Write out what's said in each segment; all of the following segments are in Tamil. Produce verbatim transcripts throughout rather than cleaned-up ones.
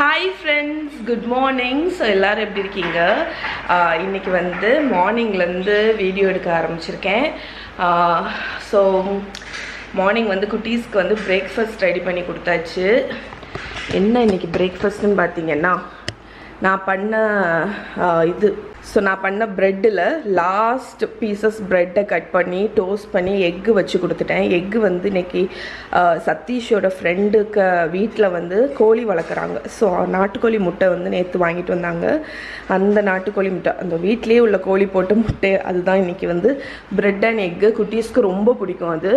Hi friends, good morning. So ellarum eppadi irkeenga inniki vande morning la irundhu video edukka aarambichiruken. So morning vande kutties ku vande breakfast ready panni kudutaachu. Enna inniki breakfast nu paathinga na panna idu so na panna bread la last pieces bread cut panni toast panni egg vachu kuduteten. Egg vande iniki Satish oda friend ku veetla vande koli valakranga, so naatukoli mutta vande nethu vaangittu vandanga. Andha naatukoli mutta andha veetliye ulla koli potu mutte adu dhaan iniki vande bread and egg kutties ku romba pidikum adu.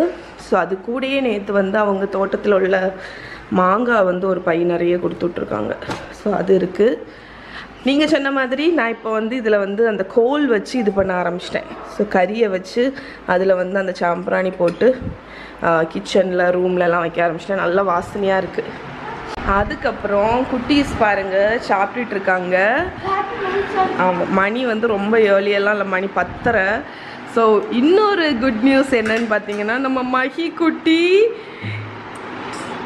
So adu koodiye nethu vande avanga thottathil ulla manga vande oru pai nariya kuduttu irukanga. So adu irukku. நீங்க சொன்ன மாதிரி நான் இப்போ வந்து இதுல வந்து அந்த கோல் வச்சு இது பண்ண ஆரம்பிச்சிட்டேன். சோ கறியை வச்சு அதுல வந்து அந்த சாம்பிராணி போட்டு கிச்சன்ல ரூம்ல எல்லாம் வைக்க ஆரம்பிச்சிட்டேன். நல்ல வாசனையா இருக்கு. அதுக்கு அப்புறம் குட்டீஸ் பாருங்க சாப்பிட்டு இருக்காங்க. மணி வந்து ரொம்ப early எல்லாம் இல்ல, மணி பத்தரை. சோ இன்னொரு குட் நியூஸ் என்னன்னு பாத்தீங்கன்னா நம்ம மகி குட்டி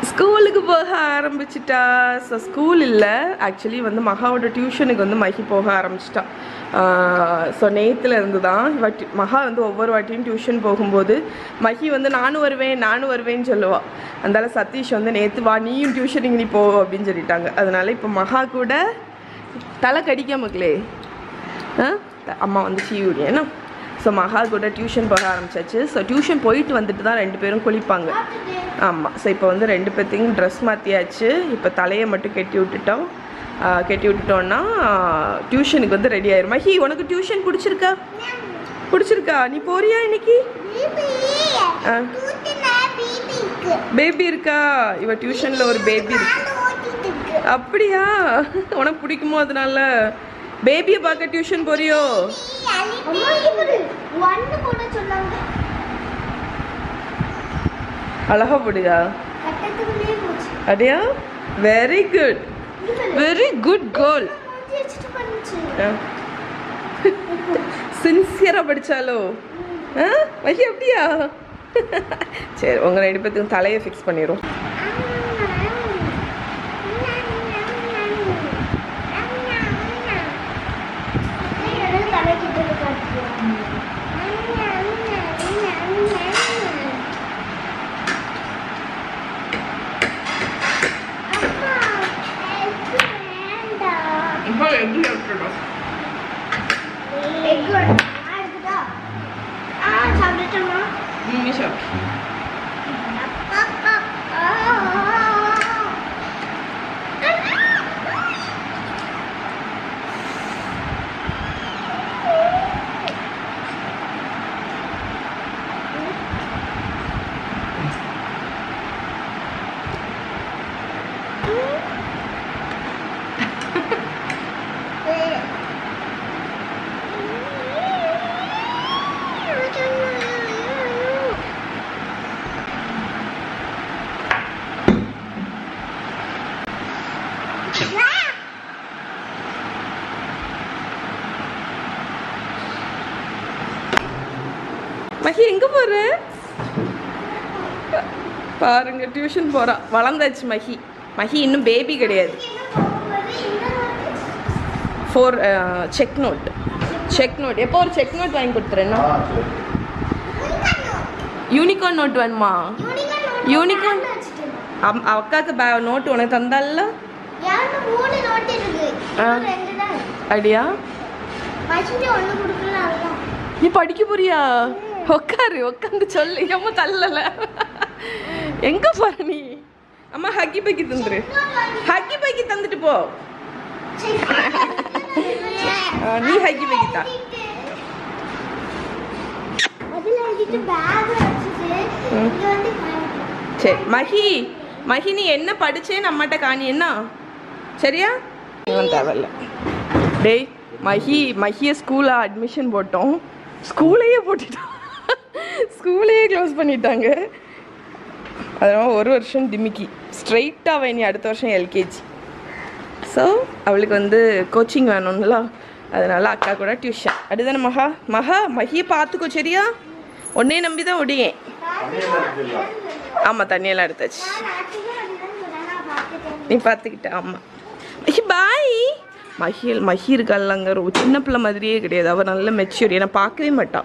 ஸ்கூலுக்கு போக ஆரம்பிச்சிட்டா. ஸோ ஸ்கூல் இல்லை, ஆக்சுவலி வந்து மகாவோட டியூஷனுக்கு வந்து மகி போக ஆரம்பிச்சிட்டா. ஸோ நேத்துல இருந்து தான் வாட்டி மகா வந்து ஒவ்வொரு வாட்டியும் டியூஷன் போகும்போது மகி வந்து நானும் வருவேன் நானும் வருவேன்னு சொல்லுவாள். அதனால சதீஷ் வந்து நேற்று வா நீயும் டியூஷனுக்கு நீ போ அப்படின்னு சொல்லிட்டாங்க. அதனால இப்போ மகா கூட தலை கடிக்க மக்களே அம்மா வந்து சீவுடி ஏன்னா ஸோ மகா கூட டியூஷன் போக ஆரம்பிச்சாச்சு. ஸோ டியூஷன் போயிட்டு வந்துட்டு தான் ரெண்டு பேரும் குளிப்பாங்க. ஆமாம். ஸோ இப்போ வந்து ரெண்டு பேர்த்தையும் ட்ரெஸ் மாற்றியாச்சு. இப்போ தலையை மட்டும் கட்டி விட்டுட்டோம். கட்டி விட்டுட்டோன்னா டியூஷனுக்கு வந்து ரெடி ஆயிரும். மகி உனக்கு டியூஷன் பிடிச்சிருக்கா? பிடிச்சிருக்கா? நீ போறியா இன்னைக்கு? பேபி இருக்கா? இவ டியூஷனில் ஒரு பேபி இருக்கு. அப்படியா? உனக்கு பிடிக்குமோ? அதனால பேபியை பார்க்க டியூஷன் போறியோ? அழகா போடுயா? அப்படியா? Very good, very good goal. சின்சியரா படிச்சாலோ மகி அப்படியா? சரி உங்க ரெண்டு பேத்துக்கும் தலையை ஃபிக்ஸ் பண்ணிடும். மகி எங்க போற பாருங்க, டியூஷன் போறா. வளர்ந்தாச்சு மகி. மகி இன்னும் பேபி கிடையாது. Four check note check note எப்போ ஒரு செக் நோட் வாங்கி கொடுத்துறேன்னா யூனிகார்ன் நோட் வேணுமா? யூனிகார்ன் அக்காக்கு நோட்டு உனக்கு தந்தால அடியா? நீ படிக்க போறியா? உக்காரு, உக்காந்து சொல்லு. அம்மா தள்ளல. எங்க போற நீ? அம்மா ஹக்கி பக்கி தந்துரு. ஹக்கி பக்கி தந்துட்டு போ. நீ ஹக்கி பக்கி தான். சரி மகி, மகி நீ என்ன படிச்சேன்னு அம்மாட்ட காணி என்ன சரியா? தேவையில்ல. டேய் மகி, மகியை ஸ்கூல்ல அட்மிஷன் போட்டோம். ஸ்கூலையே போட்டுட்டோம். ஸ்கூலையே க்ளோஸ் பண்ணிட்டாங்க. அதனால் ஒரு வருஷம் டிமிக்கி ஸ்ட்ரெயிட்டாக வேணி. அடுத்த வருஷம் எல்கேஜி. ஸோ அவளுக்கு வந்து கோச்சிங் வேணும்ல, அதனால் அக்கா கூட டியூஷன். அடுத்தானே மகா மகா மகியை பார்த்துக்கோ சரியா? ஒன்னே நம்பி தான் ஒடியேன். ஆமாம், தண்ணியெல்லாம் எடுத்தாச்சு. நீ பார்த்துக்கிட்ட? ஆமாம். bye. Mahi, Mahi Galangar, Chinapla Madri, Avanala mature in a parking matter.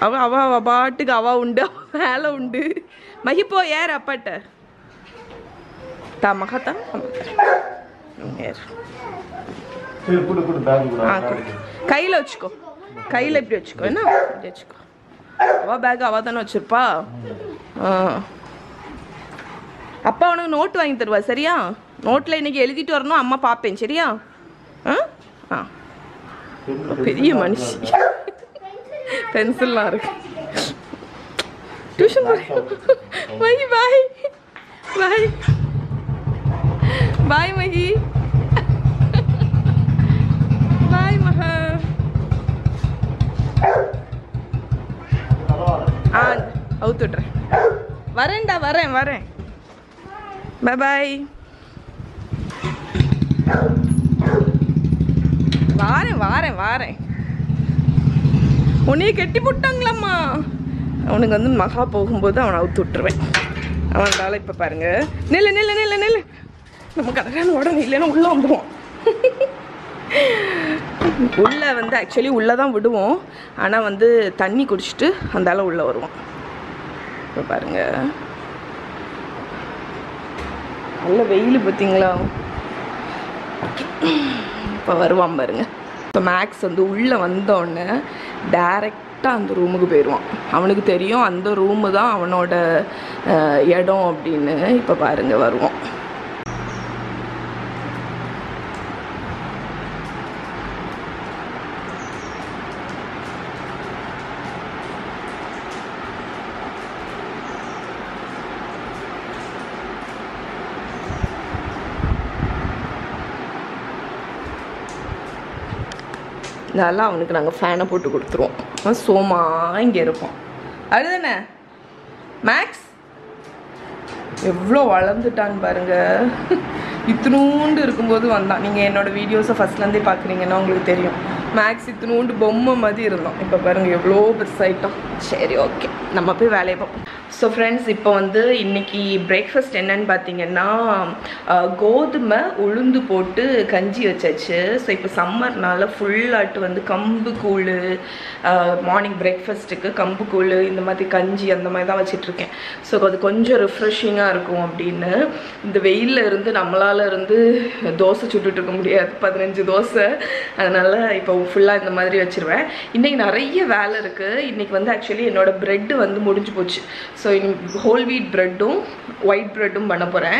Ava about to Gava unda, hello undi. Mahipo air a putter. Tamakata? Here. Put a good bag. Kailochko. Kailapiochko, no? Dechko. Ava bag Avadano Chirpa. Upon a note line there was area. Note line again, it or no, Amma Papin, Cheria. Huh? Ah. Pity Manish. Pencil lark. Tuition. Mahi, bye. Bye. Bye, Mahi. Bye, Maha. And out to try. Varenda, Varen, Varen. Bye bye. Vare, vare, vare. Only get put Tanglama. Only got the Maha Pohumbo down out to try. I want to like Papanga. Nil, nil, nil, nil. Namaka, what an ill long. Ulla and actually Ulla would do. Anna and the Tani could still and the Ulla. Papanga. நல்ல வெயில் பத்திங்களா இப்ப வருவான் பாருங்க இப்ப மேக்ஸ் வந்து உள்ள வந்த உடனே डायरेक्टली அந்த ரூமுக்கு போய்டுவான் அவனுக்கு தெரியும் அந்த ரூம் தான் அவனோட இடம் அப்படினு இப்ப பாருங்க வருவான் நான்லாம் அவனுக்கு நாங்க ஃபேனை போட்டு கொடுத்துறோம். அவன் சோமா இங்க இருப்பான். அதுதானே? மேக்ஸ் எவ்ளோ வளர்ந்துட்டான் பாருங்க. இத்துனூண்டு இருக்கும்போது வந்தான். நீங்க என்னோட வீடியோஸ ஃபர்ஸ்ட்ல இருந்தே பாக்குறீங்கன்னா உங்களுக்கு தெரியும். மேக்ஸ் இத்துனூண்டு பொம்மை மாதிரி இருந்தான். இப்போ பாருங்க எவ்ளோ பெருசாயிட்டான். சரி ஓகே. நம்ம போய் வேலைய பார்ப்போம். So friends, இப்போ வந்து இன்னைக்கு breakfast என்னன்னு பாத்தீங்கன்னா கோதுமை உளுந்து போட்டு கஞ்சி வச்சாச்சு. சோ இப்போ சம்மர்னால full ஆட் வந்து கம்பு கூழு மார்னிங் breakfastக்கு கம்பு கூழு இந்த மாதிரி கஞ்சி அந்த மாதிரி தான் வச்சிட்டு இருக்கேன். சோ அது கொஞ்சம் refreshing-ஆ இருக்கும் அப்படினு இந்த வெயில்ல இருந்து நம்மளால இருந்து தோசை சுட்டுட்டு இருக்க முடியாது. பதினஞ்சு தோசை. அதனால இப்போ full-ஆ இந்த மாதிரி வச்சிருவேன். இன்னைக்கு நிறைய வேலை இருக்கு. இன்னைக்கு வந்து actually என்னோட bread வந்து முடிஞ்சு போச்சு. So in whole wheat bread um white bread um panna poren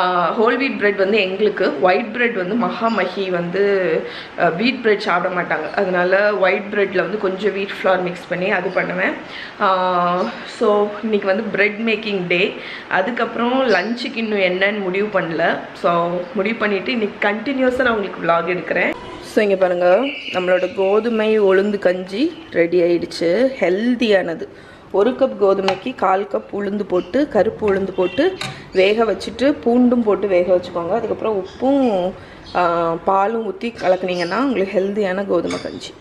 uh, whole wheat bread vandu engalukku white bread vandu maha mahi vandu uh, wheat bread saapda maatanga adanal white bread la vandu konja wheat flour mix panni adu pannuven uh, so innikku vandu bread making day adukaprom lunch ku innu enna nu mudivu pannala so mudivu pannittu innikku continuous ah na ungalku vlog edukren so inga parunga nammaloda godumai olundu kanji ready aidichu healthy anadu ஒரு கப் கோதுமைக்கு கால் கப் உளுந்து போட்டு கருப்பு உளுந்து போட்டு வேக வச்சிட்டு பூண்டும் போட்டு வேக வச்சுக்கோங்க அதுக்கு அப்புறம் உப்பும் பாலும் ஊத்தி கலக்குனீங்கன்னா உங்களுக்கு ஹெல்தியான கோதுமை கஞ்சி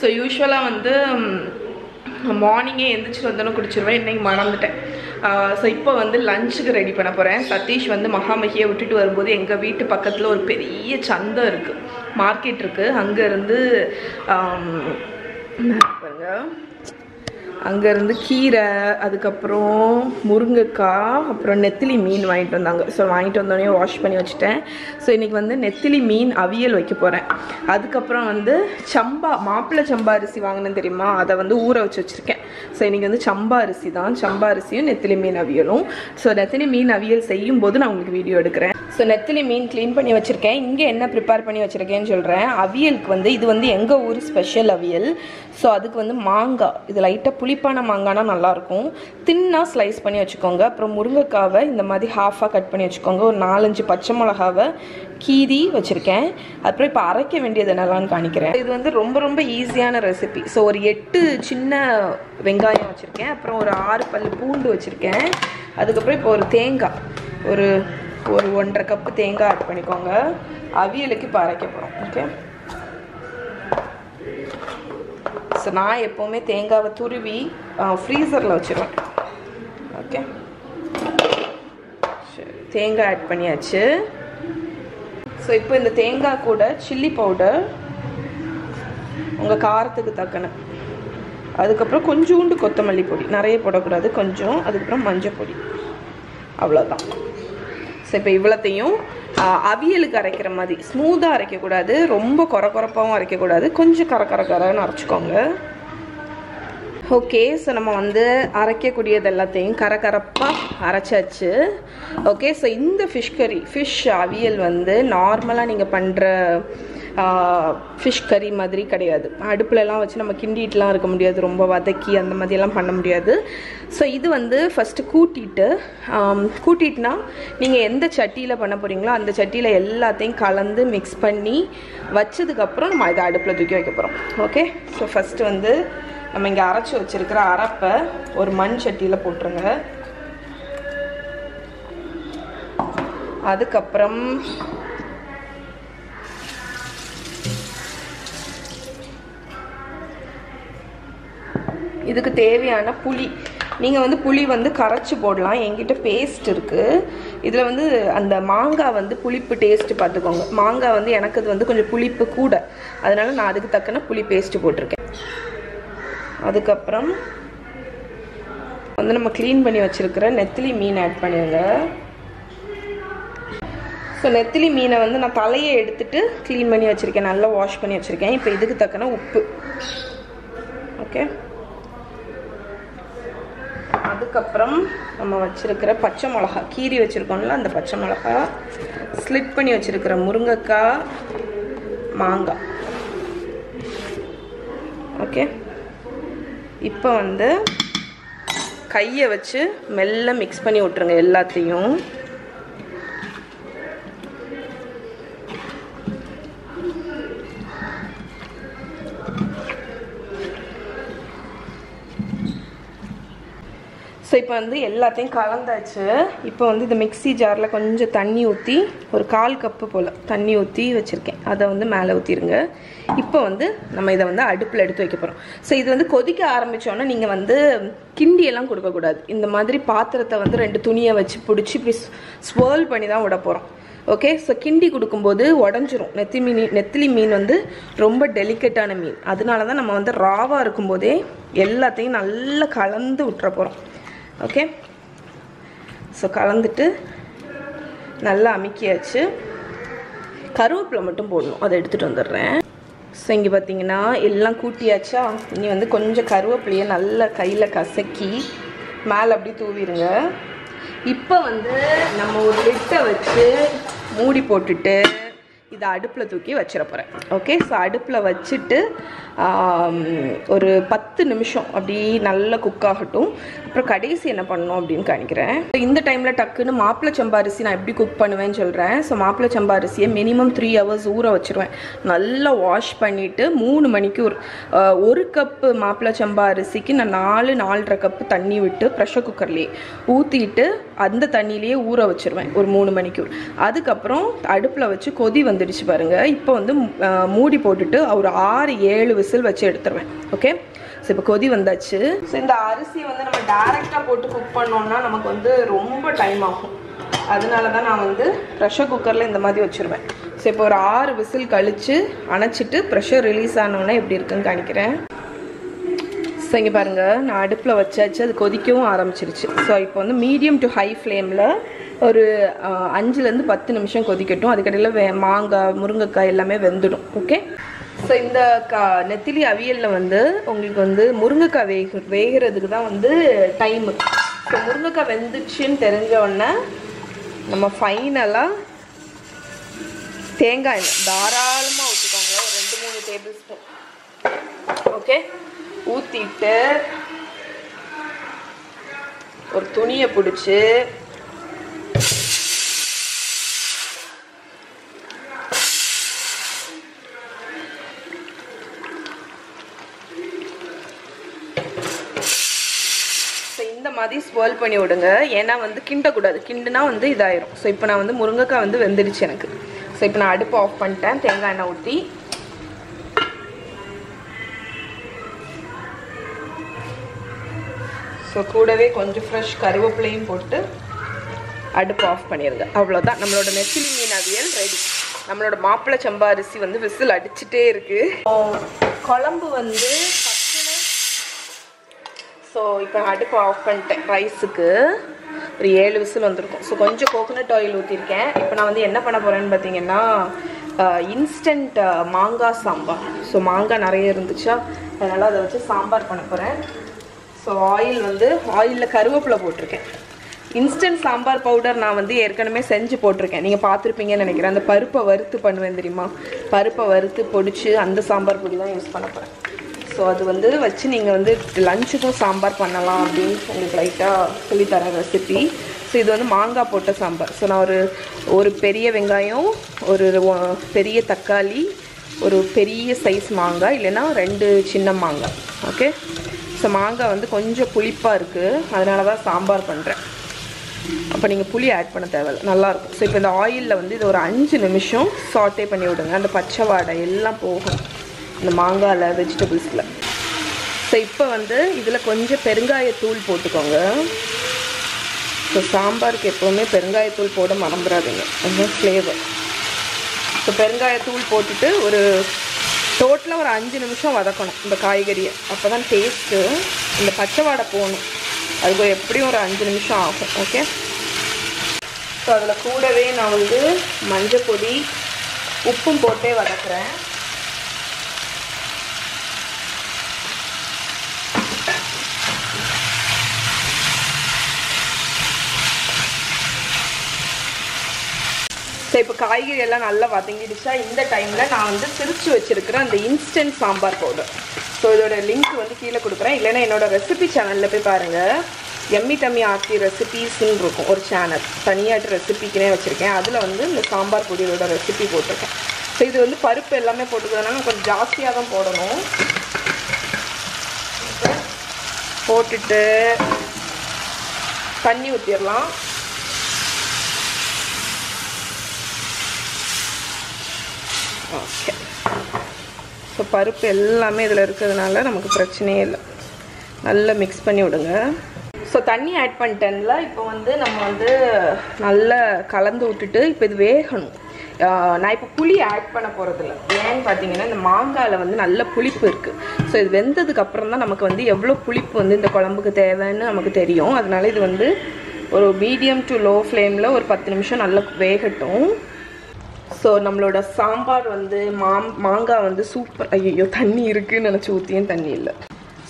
So usually வந்து மார்னிங் ஏந்திச்சு வந்தனோ குடிச்சிருவேன் இன்னைக்கு மறந்துட்டேன் சோ இப்போ வந்து லஞ்சுக்கு ரெடி பண்ண போறேன் சதீஷ் வந்து மகாமகியை விட்டுட்டு வரும்போது எங்க வீட்டு பக்கத்துல ஒரு பெரிய சந்தை இருக்கு மார்க்கெட் இருக்கு அங்க இருந்து பாருங்க அங்க இருந்து கீரை அதுக்கு அப்புறம் முருங்கைக்காய் அப்புறம் நெத்திலி மீன் வாங்கிட்டு வந்தாங்க சோ வாங்கிட்டு வந்தோனே வாஷ் பண்ணி வச்சிட்டேன் சோ இன்னைக்கு வந்து நெத்திலி மீன் அவியல் வைக்க போறேன் அதுக்கு அப்புறம் வந்து சம்பா மாப்பிள சம்பா அரிசி வாங்குனேன் தெரியுமா அத வந்து ஊற வச்சு வச்சிருக்கேன் So iniki vandu chamba arisi dhaan chamba arisiyum nethili meen aviyalum so nethili meen aviyal seiyum bodhu na ungalku video edukuren so nethili meen clean panni vechiruken inge enna prepare panni vechiruken nu solren aviyalukku vandu idu vandu enga oor special aviyal so adukku vandu manga idu light pulipana manga na nalla irukum thinna slice panni vechukonga appo murungakava indha mari half a cut panni vechukonga or four five pachamolagava கீதி வச்சிருக்கேன் அப்புறம் இப்ப அரைக்க வேண்டியது என்னன்னு காணிக்கிறேன் இது வந்து ரொம்ப ரொம்ப ஈஸியான ரெசிபி சோ ஒரு எட்டு சின்ன வெங்காயம் வச்சிருக்கேன் அப்புறம் ஒரு ஆறு பல்லு பூண்டு வச்சிருக்கேன் அதுக்கு அப்புறம் இப்ப ஒரு தேங்காய் ஒரு ஒரு ஒன்றரை கப் தேங்காய் ஆட் பண்ணிக்கோங்க அவியலுக்கு இப்ப அரைக்க போறோம் ஓகே சோ நான் எப்பவுமே தேங்காயை துருவி ஃப்ரீசர்ல வச்சிருவேன் ஓகே சரி தேங்காய் ஆட் பண்ணியாச்சு So இப்போ இந்த தேங்காய் கூட chili powder உங்க காரத்துக்கு தக்கன அதுக்கு அப்புறம் கொஞ்சூண்டு கொத்தமல்லி பொடி நிறைய போட கூடாது கொஞ்சம் அதுக்கு அப்புறம் மஞ்சள் பொடி அவ்வளவுதான் சோ இப்போ இவ்வளத்தையும் அவியலுக்கு அரைக்கிற மாதிரி ஸ்மூதா அரைக்க கூடாது ரொம்ப கொரகொரப்பாவும் அரைக்க கூடாது கொஞ்சம் கரகரகரன்னு அரைச்சுக்கோங்க Okay, so நம்ம வந்து அரைக்க கூடியது எல்லாத்தையும் கரகரப்பா அரைச்சாச்சு ஓகே சோ இந்த fish curry fish அவியல் வந்து நார்மலா நீங்க பண்ற fish curry மாதிரி கிடையாது அடுப்புல எல்லாம் வச்சு நம்ம கிண்டிட்டலாம் இருக்க முடியாது ரொம்ப வதக்கி அந்த மாதிரி எல்லாம் பண்ண முடியாது சோ இது வந்து ஃபர்ஸ்ட் கூட்டிட்டு கூட்டிட்டனா நீங்க எந்த சட்டியில பண்ண போறீங்களோ அந்த சட்டியில எல்லாத்தையும் கலந்து mix பண்ணி வச்சதுக்கு அப்புறம் நம்ம இத அடுப்புல தூக்கி வைக்க போறோம் ஓகே சோ ஃபர்ஸ்ட் வந்து நம்ம இங்க அரைச்சு வச்சிருக்கிற அரப்பை ஒரு மண் சட்டியில போட்டுருங்க அதுக்கு அப்புறம் இதுக்கு தேவையான புளி நீங்க வந்து புளி வந்து கரைச்சு போடலாம் என்கிட்ட பேஸ்ட் இருக்கு இதுல வந்து அந்த மாங்கா வந்து புளிப்பு டேஸ்ட் பாத்துக்கோங்க மாங்கா வந்து எனக்கு இது வந்து கொஞ்சம் புளிப்பு கூட அதனால நான் அதுக்கு தக்கன புளி பேஸ்ட் போட்டுருக்கேன் அதுக்கு அப்புறம் வந்து நம்ம க்ளீன் பண்ணி வச்சிருக்கிற நெத்திலி மீன் ஆட் பண்ணுங்க சோ நெத்திலி மீனை வந்து நான் தலையை எடுத்துட்டு க்ளீன் பண்ணி வச்சிருக்கேன் நல்லா வாஷ் பண்ணி வச்சிருக்கேன் இப்போ இதுக்கு தக்கன உப்பு ஓகே அதுக்கு அப்புறம் நம்ம வச்சிருக்கிற பச்சை மிளகாய் கீரி வச்சிருக்கோம்ல அந்த பச்சை மிளகாய் ஸ்லிட் பண்ணி வச்சிருக்கிற முருங்கைக்காய் மாங்காய் ஓகே இப்போ வந்து கையை வச்சு மெல்ல mix பண்ணி விட்டுருங்க எல்லாத்தையும் சோ இப்போ வந்து எல்லாத்தையும் கலந்தாச்சு இப்போ வந்து இந்த மிக்ஸி ஜார்ல கொஞ்சம் தண்ணி ஊத்தி ஒரு கால் கப் போல தண்ணி ஊத்தி வச்சிருக்கேன் அத வந்து மேலே ஊத்திடுங்க இப்போ வந்து நம்ம இத வந்து அடுப்புல எடுத்து வைக்க போறோம் சோ இது வந்து கொதிக்க ஆரம்பிச்சோம்னா நீங்க வந்து கிண்டி எல்லாம் கொடுக்க கூடாது இந்த மாதிரி பாத்திரத்தை வந்து ரெண்டு துணியை வச்சு பிடிச்சி இப்படி ஸ்வர்ல் பண்ணி தான் உட போறோம் ஓகே சோ கிண்டி கொடுக்கும்போது உடைஞ்சிரும் நெத்திலி மீன் நெத்திலி மீன் வந்து ரொம்ப டெலிகேட்டான மீன் அதனால தான் நம்ம வந்து ராவா இருக்கும்போதே எல்லாத்தையும் நல்லா கலந்து விட்டுற போறோம் ஓகே சோ கலந்துட்டு நல்லா அமிக்கியாச்சு கருவேப்பிலை மட்டும் போடணும் அதை எடுத்துட்டு வந்துடுறேன் சோ இங்க பாத்தீங்கன்னா எல்லாம் கூட்டியாச்சா இனி வந்து கொஞ்சம் கருவேப்பிலையை நல்லா கையில கசக்கி மேல அப்படியே தூவிடுங்க இப்போ வந்து நம்ம ஒரு லிட்டை வச்சு மூடி போட்டுட்டு இத அடுப்புல தூக்கி வச்சிர போறேன் ஓகே சோ அடுப்புல வச்சிட்டு ஒரு பத்து நிமிஷம் அப்படி நல்லா குக் ஆகட்டும் அப்புறம் கடைசி என்ன பண்ணனும் அப்படினு காணிக்கிறேன் இந்த டைம்ல டக்குனு மாப்ள சம்பா அரிசி நான் எப்படி குக் பண்ணுவேன்னு சொல்றேன் சோ மாப்ள சம்பா அரிசியை மினிமம் three hours ஊற வச்சிருவேன் நல்லா வாஷ் பண்ணிட்டு three மணிக்கு ஒரு கப் மாப்ள சம்பா அரிசிக்கு நான் four to four and a half cup தண்ணி விட்டு பிரஷர் குக்கர்லயே ஊத்திட்டு அந்த தண்ணியிலேயே ஊற வச்சிருவேன் ஒரு three மணிக்கு அதுக்கு அப்புறம் அடுப்புல வச்சு கொதி வந்துடுச்சு பாருங்க இப்போ வந்து மூடி போட்டுட்டு ஒரு six seven விசில் வச்சு எடுத்துறேன் ஓகே சோ இப்போ கொதி வந்தாச்சு சோ இந்த அரிசி வந்து நம்ம டைரக்டா போட்டு குக் பண்ணோம்னா நமக்கு வந்து ரொம்ப டைம் ஆகும் அதனால தான் நான் வந்து பிரஷர் குக்கர்ல இந்த மாதிரி வச்சிருவேன் சோ இப்போ ஒரு six விசில் கழிச்சு அணைச்சிட்டு பிரஷர் ரிலீஸ் ஆனோம்னா எப்படி இருக்குன்னு காமிக்கிறேன் சோ இங்க பாருங்க நான் அடுப்புல வச்சாச்சு அது கொதிக்கவும் ஆரம்பிச்சிருச்சு சோ இப்போ வந்து மீடியம் டு ஹை ஃப்ளேம்ல ஒரு five to ten நிமிஷம் கொதிக்கட்டும் அதுக்கடையில மாங்காய் முருங்கைக்காய் எல்லாமே வெந்துடும் okay So in the Nethili Aviyal la vandu ungalku vandu murungaka veegiradhukku da vandu time. So murungaka vendichu nu therinja onna nama finally thenga dhaaralama uttukonga or two three tablespoon. Okay? Ootitte or thuniya pudichu மாதி ஸ்வால் பண்ணி விடுங்க ஏனா வந்து கிண்ட கூடாது கிண்டனா வந்து இதாயிரும் சோ இப்போ நான் வந்து முருங்கக்காய் வந்து வெந்திருச்சு எனக்கு சோ இப்போ நான் அடுப்பு ஆஃப் பண்ணிட்டேன் தேங்காய் எண்ணெய் ஊத்தி சோ கூடவே கொஞ்சம் ஃப்ரெஷ் கறிவேப்பிலையும் போட்டு அடுப்பு ஆஃப் பண்ணிடுங்க அவ்வளவுதான் நம்மளோட நெத்திலி மீன் அவியல் ரெடி நம்மளோட மாப்பிளை சம்பா அரிசி வந்து விசில் அடிச்சிட்டே இருக்கு குழம்பு வந்து So, now I will off rice So, I coconut oil Now, I will instant manga sambar So, manga is so, sambar So, oil oil Instant sambar powder I will send you You will see sambar So, that's why you can use lunch for sambar. Recipe. So, this is manga sambar. So, I have a periya vengayo, a periya takali, a periya size manga, and two chinna manga. Okay? So, manga is a little pulipa, that's why sambar. So, you add puli. So, in the oil, saute it for five minutes. The manga la vegetables la. So ipo vandu idhula konja perungaya thool potukonga so sambar ku epovume perungaya thool poda marambiradinga adha flavor so perungaya thool potittu oru total la oru five nimisham vadakanum inda kaigariya appo taste inda pachavada ponu adhu epdiyum oru five nimisham aagum okay so adula koodave na vandu manja podi uppum potte vadakren So, if you have a time, I will instant sambar powder. So, this link is in the recipe channel. Yummy tummy recipes in the channel. Recipe sambar recipe. So, this is the first time. Okay. So, parup ellame idhula irukadanaala namakku prachane illa. Nalla mix panni vidunga. So, thanni add panniten la ipo vandu nama vandu nalla kalandu uttittu ipo idu veganum. Na ipo puli add panna poradilla. Yen pathingena indha maangaala vandu nalla pulippu irukku. So, idu vendadukku appuram dhaan namakku vandu evlo pulippu vandu indha kolambukku thevanu namakku theriyum. Adanal idu vandu oru medium to low flame la oru ten nimisham nalla vegatum. So, nammoda sambar vandu manga vandu super ayyo thanni irukku nenachutiyum thanni illa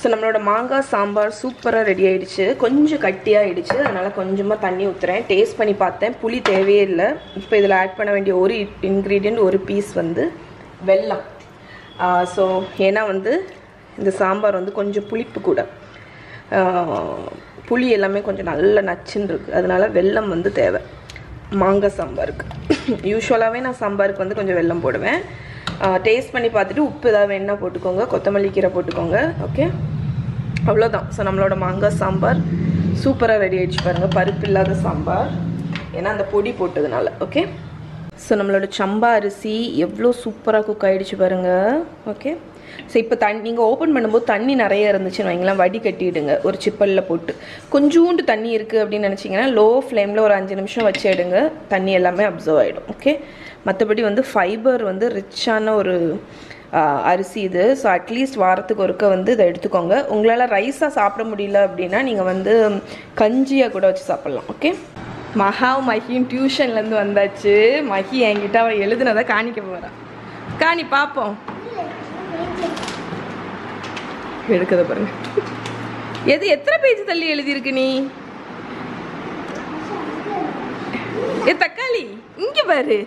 so nammoda manga sambar super ready aidichu konja katti aidichu adanaala konjama thanni uthren taste panni paathen puli thevey illa ipo idhula add panna vendiya oru ingredient oru piece vandu vellam uh, so ena vandu indha sambar vandu konja pulippu kuda uh, puli ellame konja nalla nachindirukku adanaala vellam vandu thevey manga sambar usually we na sambar ku vandu konja vellam poduven taste panni paathittu uppu edha venna potukonga kottamalli keera potukonga okay avlo dhaan so nammaloda manga sambar super ah ready aichu parunga paruppu illada sambar ena and podi potadunala okay so nammaloda chamba arisi evlo super ah cook aichu parunga okay So, இப்போ தண்ணி நீங்க ஓபன் பண்ணும்போது தண்ணி நிறைய இருந்துச்சுன்னு வைங்களா வடி கட்டிடுங்க ஒரு சிப்பல்ல போட்டு கொஞ்சூண்டு தண்ணி இருக்கு அப்படி நினைச்சீங்கன்னா லோ ஃப்ளேம்ல ஒரு five நிமிஷம் வச்சிடுங்க தண்ணி எல்லாமே அப்சார்ப் ஆயிடும் ஓகே மத்தபடி வந்து ஃபைபர் வந்து ரிச்சான ஒரு அரிசி இது சோ at least வாரத்துக்கு ஒருக்க வந்து இத எடுத்துக்கோங்க உங்களால ரைஸா சாப்பிட முடியல அப்படினா நீங்க வந்து கஞ்சியா கூட வச்சு சாப்பிடலாம் ஓகே மஹா மஹி டியூஷன்ல இருந்து வந்தாச்சு மஹி என்கிட்ட அவ எழுதுனத காணிக்க போறா காணி பாப்போம் எடுக்கத பாருங்க. எது எத்தனை பேஜ் தள்ளி எழுதி இருக்கு நீ? ஏ தக்காளி இங்க பாரு.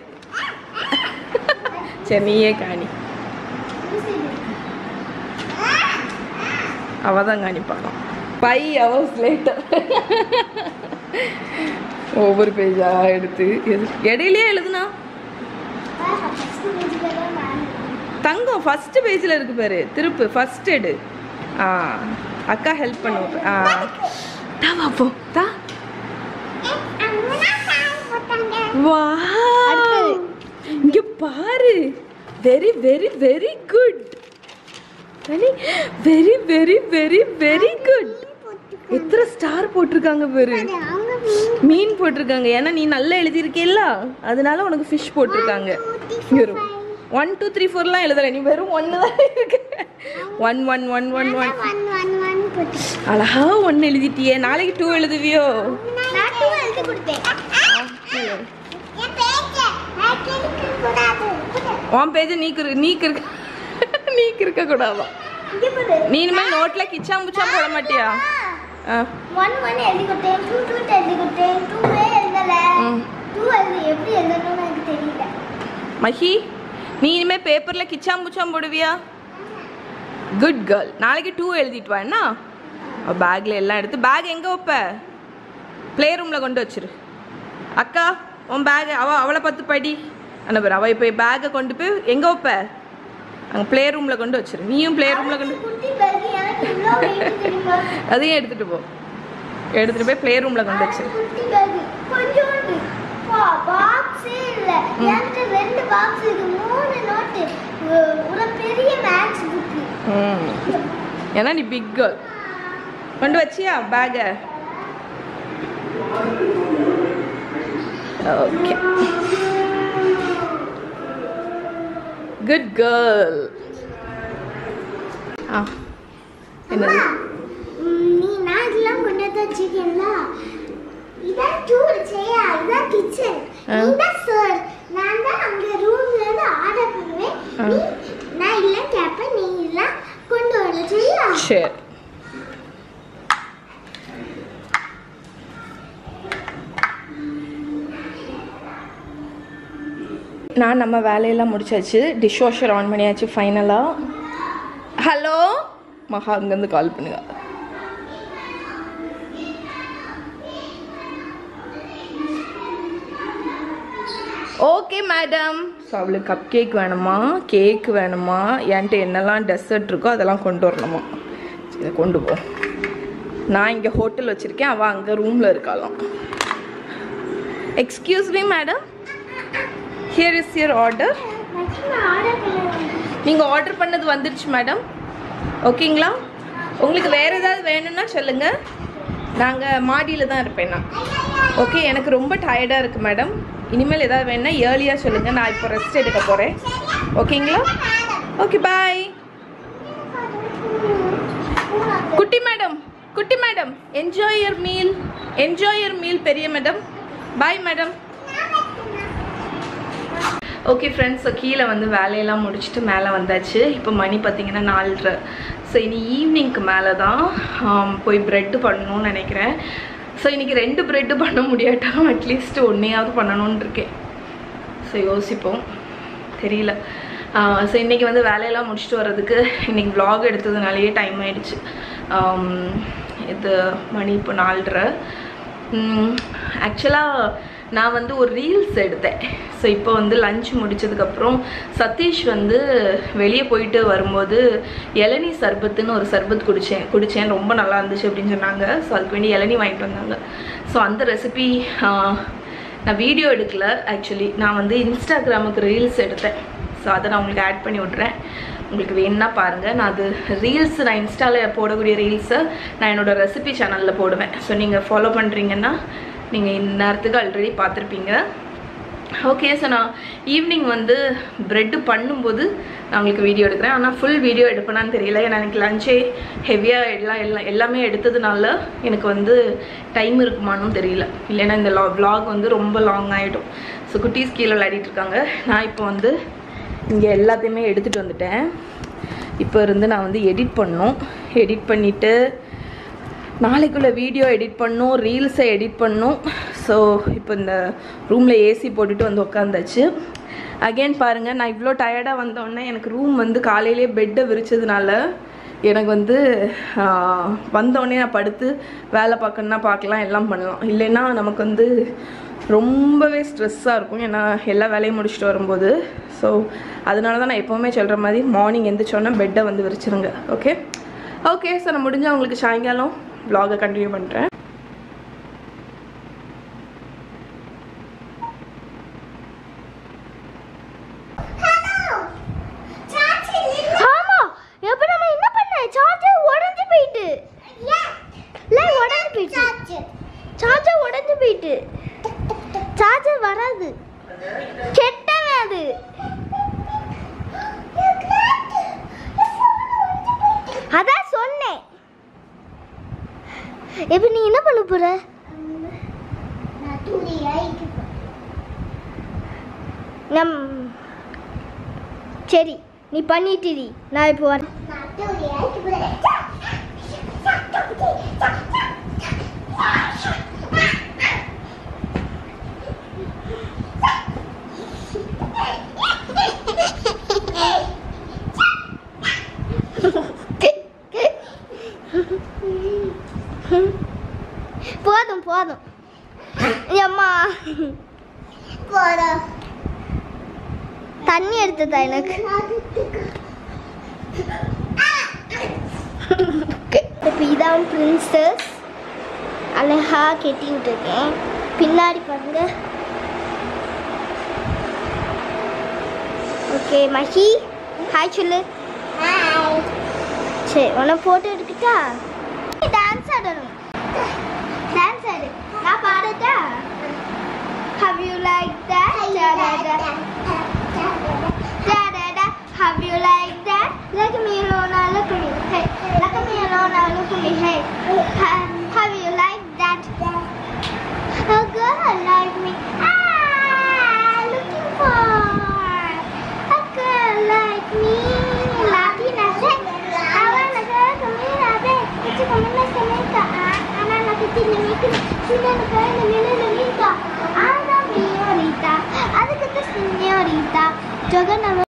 சென்னியே காணி. அவதான் காணி பாறோம். five hours later. ஒவ்வொரு பேஜா எடுத்து எடையிலே எழுதுனா Tango first page la irukku paru thirupu first edu ah akka help pannu ah ta va po ta wow inge paaru very very very good very very very very very good etra star potirukanga paru meen potirukanga ena nee nalla eludhi irukella adanal unak fish potirukanga iru one two three four la eludala ni veru one la irukku one one one one one alaha one eluditiye naaliki two eluduviyo na two eludhi kudte ye page na kirikku kodadu one page nee kir nee kir nee kirikka kodava nee inma note la kicham kicham poda mattiya one one eludhi kudte two two eludhi kudte two way eludala two eludhi eppadi eludana enakku theriyala Mahi நீ இனிமே பேப்பர்ல கிச்சாம் புச்சாம் போடுவியா குட் गर्ल நாளைக்கு two எழுதிட்டு வா என்ன பேக்ல எல்லாம் எடுத்து பேக் எங்க வைப்ப ப்ளே ரூம்ல கொண்டு வச்சிரு அக்கா உன் பேக் அவ அவளை பத்தி படி انا பேர் அவ போய் பேக்க கொண்டு போய் எங்க வைப்ப அங்க ப்ளே ரூம்ல கொண்டு வச்சிரு நீயும் ப்ளே ரூம்ல கொண்டு குட்டி பேக் எனக்கு இவ்ளோ வெயிட் தெரியுமா அதையும் எடுத்துட்டு போ எடுத்துட்டு போய் ப்ளே ரூம்ல கொண்டு வச்சிரு குட்டி பேக் கொஞ்சோண்டு பா பாக்ஸ் இல்ல எனக்கு ரெண்டு பாக்ஸ் இருக்கு ஒரு பெரிய மேக்ஸ் book ம் ஏனா நீ big girl கொண்டு வச்சியா பேக் ஓகே good girl ஆ என்ன நீ நாட்லாம் கொண்டு வச்சிக்கலா இத டூர் செய்யா இத கிச்சன் இத சார் நான் தான் அங்க ரூம்ல இருந்து ஆர்டர் பண்ணுவேன் நீ நான் இல்ல கேப்ப நீ இல்ல கொண்டு வரல சரியா சரி நான் நம்ம வேலையெல்லாம் முடிச்சாச்சு டிஷ் வாஷர் ஆன் பண்ணியாச்சு ஃபைனலா ஹலோ மகா அங்க இருந்து கால் பண்ணுங்க ஓகே மேடம் ஸோ அவளுக்கு கப் கேக் வேணுமா கேக் வேணுமா என்கிட்ட என்னெல்லாம் டெசர்ட் இருக்கோ அதெல்லாம் கொண்டு வரணுமா இதை கொண்டு போ நான் இங்கே ஹோட்டல் வச்சுருக்கேன் அவள் அங்கே ரூமில் இருக்காளாம் excuse me madam here is your order நீங்கள் ஆர்டர் பண்ணது வந்துடுச்சு மேடம் ஓகேங்களா உங்களுக்கு வேறு ஏதாவது வேணும்னா சொல்லுங்கள் நாங்கள் மாடியில் தான் இருப்பேன் நான் ஓகே எனக்கு ரொம்ப டயர்டாக இருக்குது மேடம் இனிமேல் ஏதாவது வேணுன்னா ஏர்லியாக சொல்லுங்கள் நான் இப்போ ரெஸ்ட் எடுக்க போகிறேன் ஓகேங்களா ஓகே பாய் குட்டி மேடம் குட்டி madam enjoy your meal enjoy your meal பெரிய madam bye madam okay friends so கீழே வந்து வேலையெல்லாம் முடிச்சுட்டு மேலே வந்தாச்சு இப்போ மணி பார்த்திங்கன்னா நாலரை ஸோ இனி ஈவினிங்க்கு மேலே தான் போய் ப்ரெட்டு பண்ணணும்னு நினைக்கிறேன் ஸோ இன்றைக்கி ரெண்டு ப்ரெட்டு பண்ண முடியாட்டாலும் அட்லீஸ்ட் ஒன்றையாவது பண்ணணும்னு இருக்கேன் ஸோ யோசிப்போம் தெரியல ஸோ இன்றைக்கி வந்து வேலையெல்லாம் முடிச்சுட்டு வர்றதுக்கு இன்றைக்கி vlog எடுத்ததுனாலேயே டைம் ஆகிடுச்சு இது மணி இப்போ நாலரை ஆக்சுவலாக நான் வந்து ஒரு ரீல்ஸ் எடுத்தேன் ஸோ இப்போ வந்து லஞ்ச் முடித்ததுக்கப்புறம் சதீஷ் வந்து வெளியே போயிட்டு வரும்போது இளநீ சர்பத்துன்னு ஒரு சர்பத் குடித்தேன் குடித்தேன் ரொம்ப நல்லா இருந்துச்சு அப்படின்னு சொன்னாங்க ஸோ அதுக்கு வேண்டி இளநீ வாங்கிட்டு வந்தாங்க ஸோ அந்த ரெசிபி நான் வீடியோ எடுக்கல ஆக்சுவலி நான் வந்து இன்ஸ்டாகிராமுக்கு ரீல்ஸ் எடுத்தேன் ஸோ அதை நான் உங்களுக்கு ஆட் பண்ணி விட்றேன் உங்களுக்கு வேணும்னா பாருங்கள் நான் அது ரீல்ஸ் நான் இன்ஸ்டாவில் போடக்கூடிய ரீல்ஸை நான் என்னோடய ரெசிபி சேனலில் போடுவேன் ஸோ நீங்கள் ஃபாலோ பண்ணுறீங்கன்னா நீங்கள் இந்நேரத்துக்கு ஆல்ரெடி பார்த்துருப்பீங்க ஓகே ஸோ நான் ஈவினிங் வந்து ப்ரெட்டு பண்ணும்போது நான் உங்களுக்கு வீடியோ எடுக்கிறேன் ஆனால் ஃபுல் வீடியோ எடுப்பேனான்னு தெரியல ஏன்னா எனக்கு லஞ்சே ஹெவியாக எல்லாம் எல்லாம் எல்லாமே எடுத்ததுனால எனக்கு வந்து டைம் இருக்குமானும் தெரியல இல்லைன்னா இந்த லா வ்ளாக் வந்து ரொம்ப லாங் ஆகிடும் ஸோ குட்டீஸ் கீழே விளையாடிட்டு இருக்காங்க நான் இப்போ வந்து இங்கே எல்லாத்தையுமே எடுத்துகிட்டு வந்துட்டேன் இப்போ இருந்து நான் வந்து எடிட் பண்ணணும். எடிட் பண்ணிவிட்டு நாளைக்குள்ளே வீடியோ எடிட் பண்ணணும், ரீல்ஸை எடிட் பண்ணணும். ஸோ இப்போ இந்த ரூமில் ஏசி போட்டுட்டு வந்து உட்காந்தாச்சு. அகெயின் பாருங்கள், நான் இவ்வளோ டயர்டாக வந்தோடனே எனக்கு ரூம் வந்து காலையிலே பெட்டை விரிச்சதுனால எனக்கு வந்து வந்தோடனே நான் படுத்து வேலை பார்க்கணுன்னா பார்க்கலாம், எல்லாம் பண்ணலாம். இல்லைன்னா நமக்கு வந்து ரொம்பவே ஸ்ட்ரெஸ்ஸாக இருக்கும், ஏன்னா எல்லா வேலையும் முடிச்சுட்டு வரும்போது. ஸோ அதனால தான் நான் எப்போவுமே சொல்கிற மாதிரி மார்னிங் எழுந்திரிச்சோன்னா பெட்டை வந்து விரிச்சிருங்க. ஓகே ஓகே ஸோ நான் முடிஞ்சால் உங்களுக்கு சாயங்காலம் வ்ளாகை கண்டினியூ பண்ணுறேன். இப்போ நீ என்ன பண்ண போற? நான் தூரி ஐக்கு நம் சரி நீ பண்ணிட்டிடி. நான் இப்போ நான் தூரி ஐக்கு போற. போதும் போதும் அம்மா போற தண்ணி எடுத்ததா எனக்கு. இப்போ இதான் பிரின்சஸ் அழகா கெட்டிக்கிட்டு இருக்கேன். பின்னாடி பாருங்க. ஓகே மஹி ஹாய் சொல்லு. சரி உன போட்டோ எடுத்துட்டா டான்ஸ் ஆடணும். Dance it. Na paadata. Have you like that? Da da da. Da da da. Have you like that? Look me alone, look me. Hey, look me alone, look me. Hey, have you like that? Oh girl, like me. Ah, looking for a girl like me. Latina se. Awana girl, come here, babe. It's coming, coming, coming. தின்னு நிக்குது சின்னன கையில நின்னு நிக்கா ஆனா மீரிதா அதுக்கு தின்னு நிரிதா ஜகன